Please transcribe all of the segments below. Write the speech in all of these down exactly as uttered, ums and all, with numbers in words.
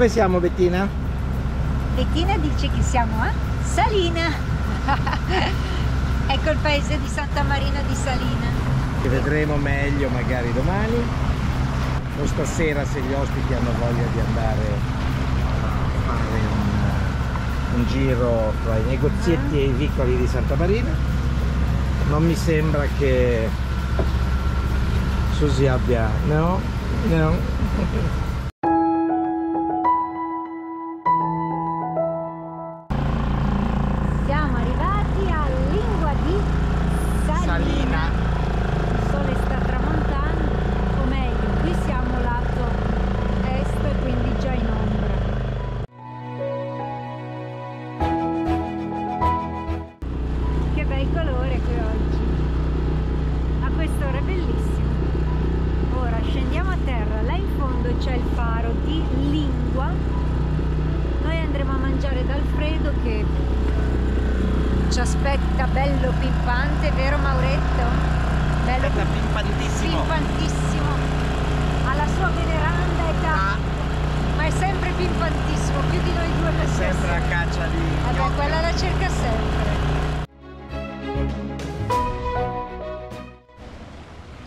Dove siamo, Bettina? Bettina dice che siamo a Salina. Ecco il paese di Santa Marina di Salina, che vedremo meglio magari domani o stasera, se gli ospiti hanno voglia di andare a fare un, un giro tra i negozietti ah. e i vicoli di Santa Marina. Non mi sembra che Susi abbia... no? no?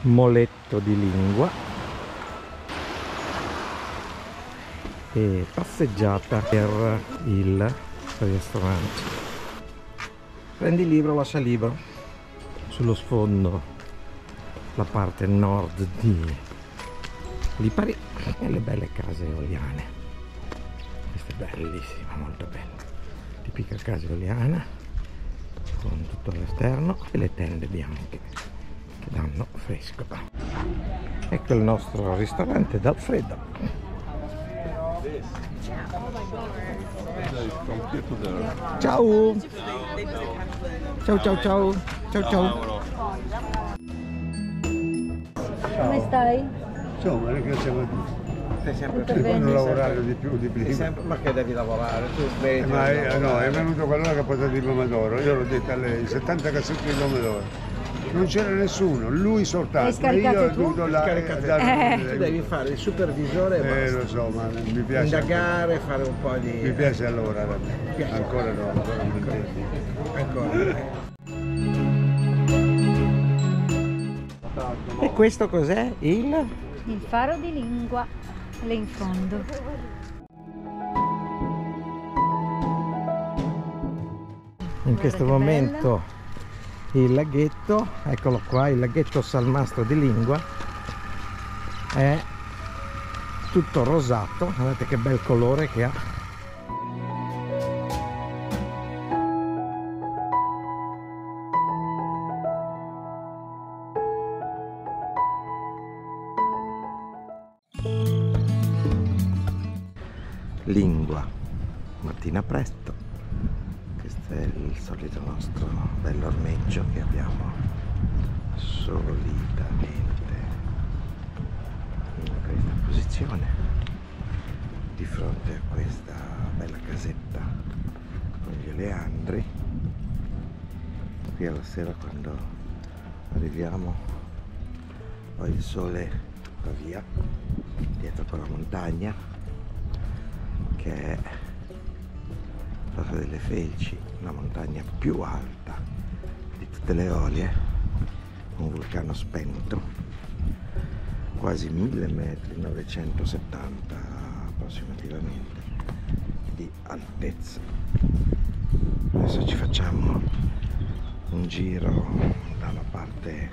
Moletto di Lingua e passeggiata per il ristorante. Prendi libro, lascia libro. Sullo sfondo la parte nord di Lipari e le belle case eoliane. Questa è bellissima, molto bella, tipica casa eoliana con tutto l'esterno e le tende bianche che danno fresco. Ecco il nostro ristorante dal freddo. Ciao! Ciao ciao ciao! Ciao ciao! Come stai? Insomma, ringraziamo a tutti. Stai sempre più bene. Non lavorare di più di prima. Sempre, ma che devi lavorare? Tu svegli. Ma io, no, è venuto qualora che ha portato il pomodoro. Io l'ho detto a lei, settanta cassetti di pomodoro. Non c'era nessuno, lui soltanto. Io ho dovuto la, la, eh. Tu devi fare il supervisore e eh, lo so, ma mi piace indagare, anche, fare un po' di... Mi piace lavorare a me, ancora no, ancora, ancora. ancora. E questo cos'è? Il? Il faro di Lingua, là in fondo. In questo momento bella. Il laghetto, eccolo qua, il laghetto salmastro di Lingua è tutto rosato, guardate che bel colore che ha. Lingua, mattina presto. Questo è il solito nostro bello ormeggio che abbiamo solitamente in questa posizione, di fronte a questa bella casetta con gli oleandri. Qui alla sera, quando arriviamo, poi il sole va via dietro quella montagna che è Fossa delle Felci, la montagna più alta di tutte le Eolie, un vulcano spento, quasi mille metri, novecentosettanta approssimativamente di altezza. Adesso ci facciamo un giro dalla parte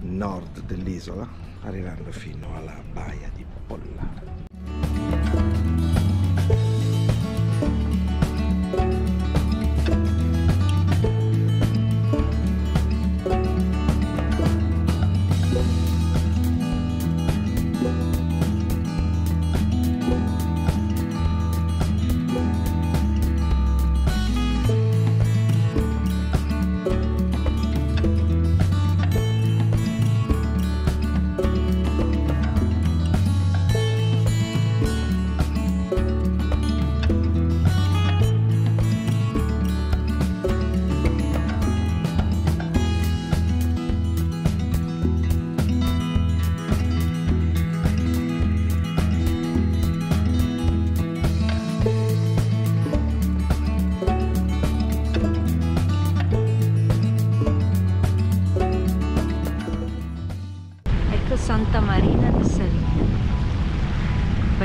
nord dell'isola, arrivando fino alla baia di Pollara.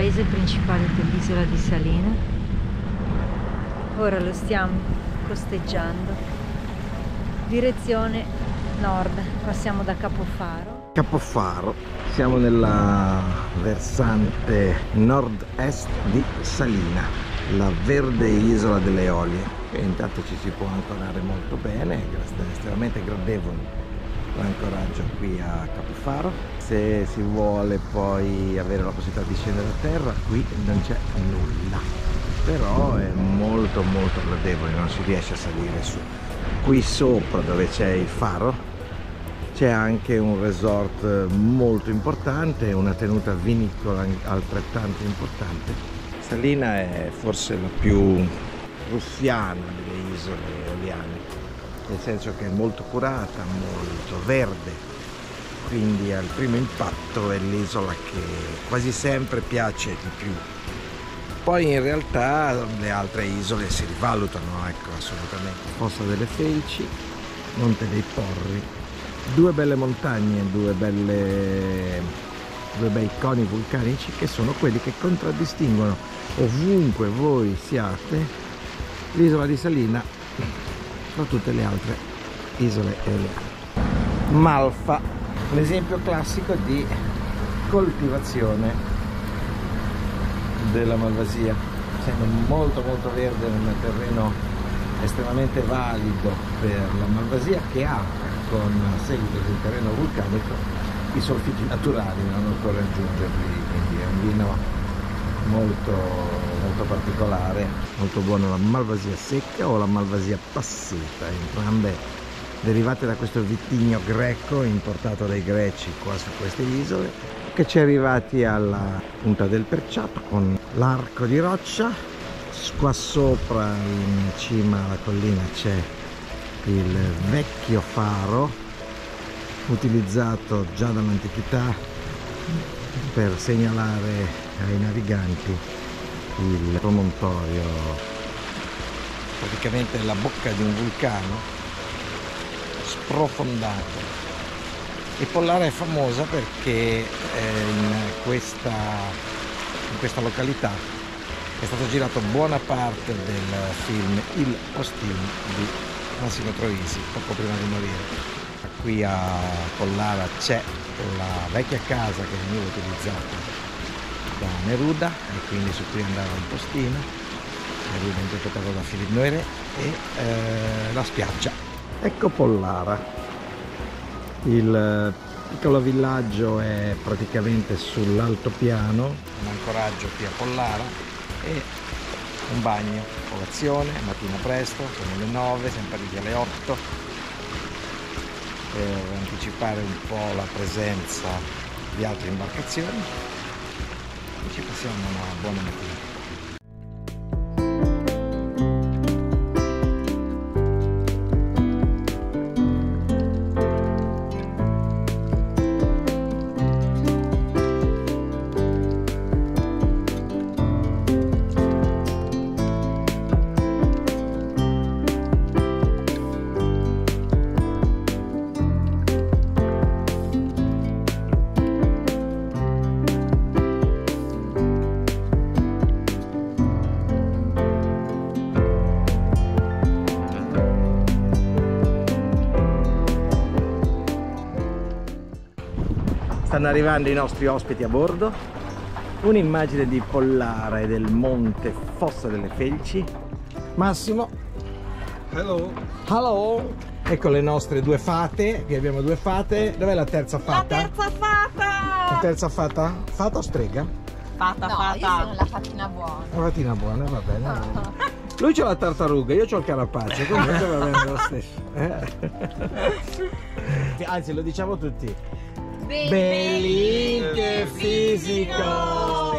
paese principale dell'isola di Salina. Ora lo stiamo costeggiando. Direzione nord, passiamo da Capo Faro. Capo Faro, siamo nella versante nord-est di Salina, la verde isola delle Eolie. E intanto ci si può ancorare molto bene, è estremamente gradevole l'ancoraggio qui a Capo Faro. Se si vuole poi avere la possibilità di scendere a terra, qui non c'è nulla, però è molto molto gradevole, non si riesce a salire su. Qui sopra, dove c'è il faro, c'è anche un resort molto importante, una tenuta vinicola altrettanto importante. Salina è forse la più ruffiana delle isole eoliane, nel senso che è molto curata, molto verde, quindi al primo impatto è l'isola che quasi sempre piace di più. Poi in realtà le altre isole si rivalutano, ecco, assolutamente. Fossa delle Felci, Monte dei Porri, due belle montagne, due belle... due bei coni vulcanici che sono quelli che contraddistinguono, ovunque voi siate, l'isola di Salina fra tutte le altre isole eoliane. Malfa, un esempio classico di coltivazione della malvasia, essendo molto molto verde, un terreno estremamente valido per la malvasia, che ha, con seguito del terreno vulcanico, i solfiti naturali, non occorre aggiungerli, quindi è un vino molto, molto particolare, molto buono. La malvasia secca o la malvasia passata, entrambe derivate da questo vitigno greco importato dai greci qua su queste isole, che ci è arrivati alla punta del Perciato con l'arco di roccia. Qua sopra in cima alla collina c'è il vecchio faro, utilizzato già dall'antichità per segnalare ai naviganti il promontorio, praticamente la bocca di un vulcano sprofondato. E Pollara è famosa perché in questa, in questa località è stato girato buona parte del film Il postino di Massimo Troisi, poco prima di morire. Qui a Pollara c'è la vecchia casa che veniva utilizzata da Neruda e quindi su cui andava un postino, Neruda interpretato da Filippo Noirè, e eh, la spiaggia. Ecco Pollara, il piccolo villaggio è praticamente sull'altopiano, un ancoraggio qui a Pollara e un bagno, colazione, mattina presto, sono le nove, sempre lì alle otto. Per anticipare un po' la presenza di altre imbarcazioni e ci passiamo una buona mattina. Stanno arrivando i nostri ospiti a bordo. Un'immagine di Pollara e del monte Fossa delle Felci. Massimo. Hello. Hello. Ecco le nostre due fate. Qui abbiamo due fate. Dov'è la terza fata? La terza fata! La terza fata? Fata o strega? Fata, no, fata. Io sono la fatina buona. La fatina buona, va bene. No. Lui c'ha la tartaruga, io c'ho il carapace, comunque va bene lo stesso. Eh? Anzi, lo diciamo tutti. Belinte fisico!